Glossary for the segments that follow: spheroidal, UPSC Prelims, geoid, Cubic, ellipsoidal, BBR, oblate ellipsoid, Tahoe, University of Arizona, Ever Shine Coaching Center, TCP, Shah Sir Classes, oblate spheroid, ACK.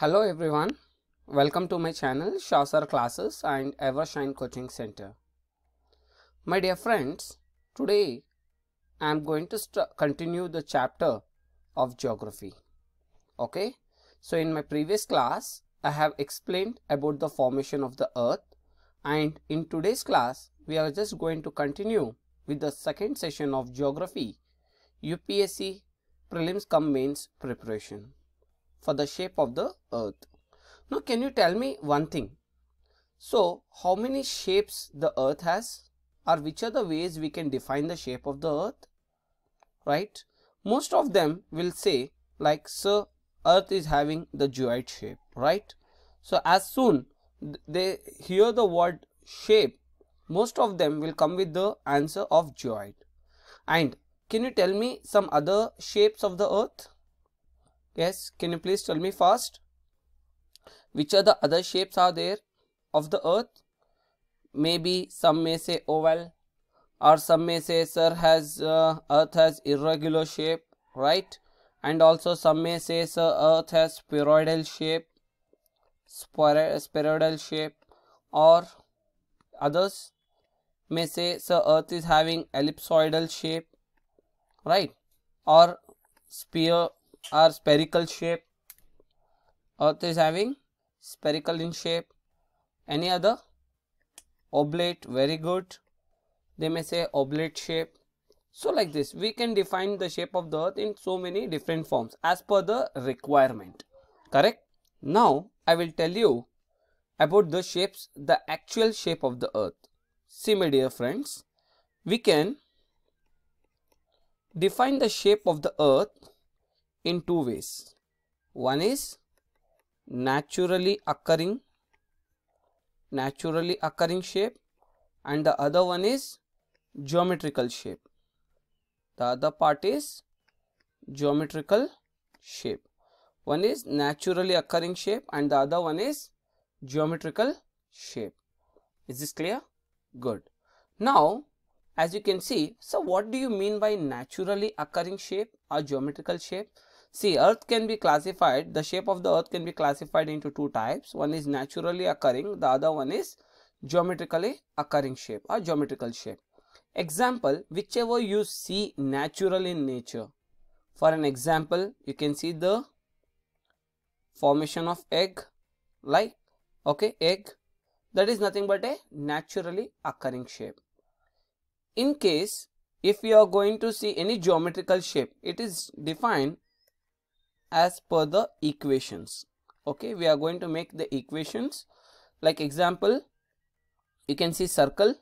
Hello everyone, welcome to my channel Shah Sir Classes and Ever Shine Coaching Center. My dear friends, today I am going to continue the chapter of geography. Okay, so in my previous class I have explained about the formation of the earth, and in today's class we are just going to continue with the second session of geography, UPSC Prelims cum Mains preparation. For the shape of the earth. Now can you tell me one thing? So how many shapes the earth has, or which are the ways we can define the shape of the earth, right? Most of them will say like, so earth is having the geoid shape, right? So as soon they hear the word shape, most of them will come with the answer of geoid. And can you tell me some other shapes of the earth? Yes, can you please tell me first, which are the other shapes are there of the earth? Maybe some may say oval, or some may say earth has irregular shape, right? And also some may say sir, earth has spheroidal shape, or others may say sir, earth is having ellipsoidal shape, right? Or spherical shape, earth is having spherical in shape. Any other? Oblate, very good, they may say oblate shape. So like this we can define the shape of the earth in so many different forms as per the requirement, correct? Now I will tell you about the shapes, the actual shape of the earth. See my dear friends, we can define the shape of the earth in two ways. One is naturally occurring shape, and the other one is geometrical shape. The other part is geometrical shape. One is naturally occurring shape and the other one is geometrical shape. Is this clear? Good. Now as you can see, so what do you mean by naturally occurring shape or geometrical shape? See, earth can be classified, the shape of the earth can be classified into two types. One is naturally occurring, the other one is geometrically occurring shape or geometrical shape. Example, whichever you see natural in nature. For an example, you can see the formation of egg, like, okay, egg, that is nothing but a naturally occurring shape. In case, if you are going to see any geometrical shape, it is defined as per the equations. Okay, we are going to make the equations. Like example, you can see circle,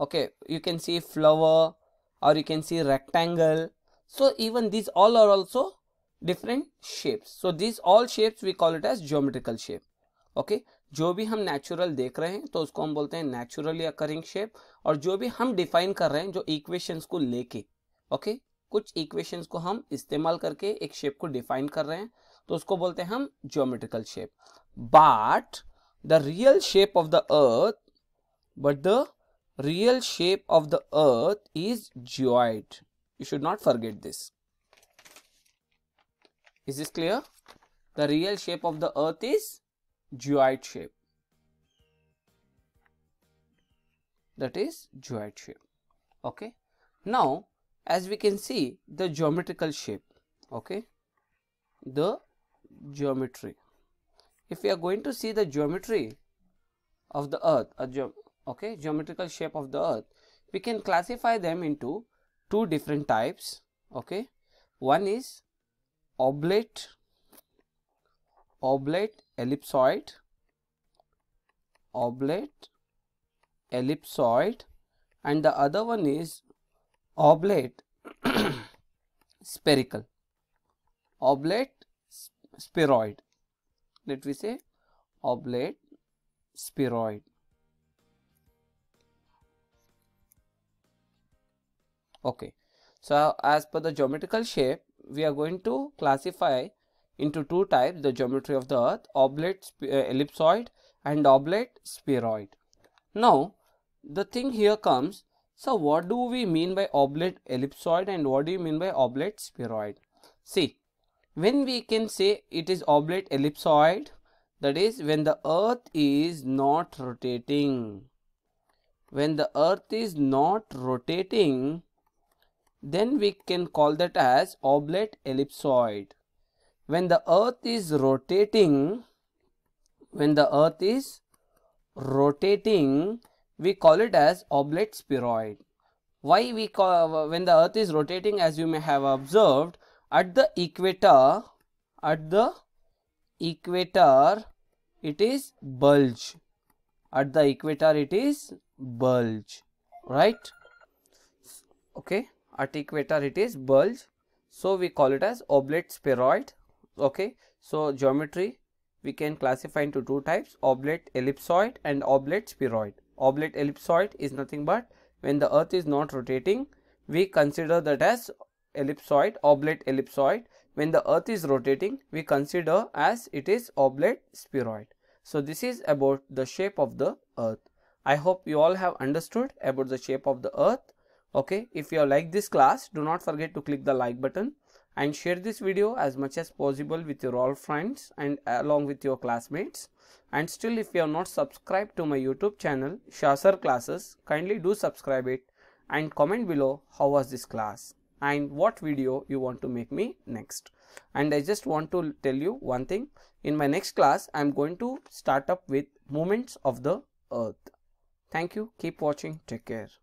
okay, you can see flower, or you can see rectangle. So even these all are also different shapes. So these all shapes we call it as geometrical shape. Okay, जो भी हम natural देख रहे हैं तो उसको हम बोलते हैं naturally occurring shape, और जो भी हम define कर रहे हैं जो equations को लेके, okay, कुछ equations को हम इस्तेमाल करके एक shape को define कर रहे हैं तो उसको बोलते हैं हम geometrical shape. But the real shape of the earth is geoid. You should not forget this. Is this clear? The real shape of the earth is geoid shape. That is geoid shape. Okay. Now, as we can see, the geometrical shape. Okay. The geometry. If we are going to see the geometry of the earth, geometrical shape of the earth, we can classify them into two different types. Okay. One is oblate ellipsoid, and the other one is oblate spherical, oblate spheroid. Let me say oblate spheroid. Okay, so as per the geometrical shape, we are going to classify into two types the geometry of the earth, oblate ellipsoid and oblate spheroid. Now the thing here comes, so what do we mean by oblate ellipsoid and what do you mean by oblate spheroid? See, when we can say it is oblate ellipsoid, that is when the earth is not rotating. When the earth is not rotating, then we can call that as oblate ellipsoid. When the earth is rotating, when the earth is rotating, we call it as oblate spheroid. Why we call, when the earth is rotating, as you may have observed, at the equator it is bulge. At the equator it is bulge, right? Okay, at equator it is bulge, so we call it as oblate spheroid. Okay, so geometry we can classify into two types, oblate ellipsoid and oblate spheroid. Oblate ellipsoid is nothing but when the earth is not rotating, we consider that as ellipsoid, oblate ellipsoid. When the earth is rotating, we consider as it is oblate spheroid. So this is about the shape of the earth. I hope you all have understood about the shape of the earth. Okay, if you have liked this class, do not forget to click the like button and share this video as much as possible with your all friends and along with your classmates. And still, if you have not subscribed to my YouTube channel Shah Sir Classes, kindly do subscribe it and comment below how was this class and what video you want to make me next. And I just want to tell you one thing, in my next class I am going to start up with movements of the earth. Thank you, keep watching, take care.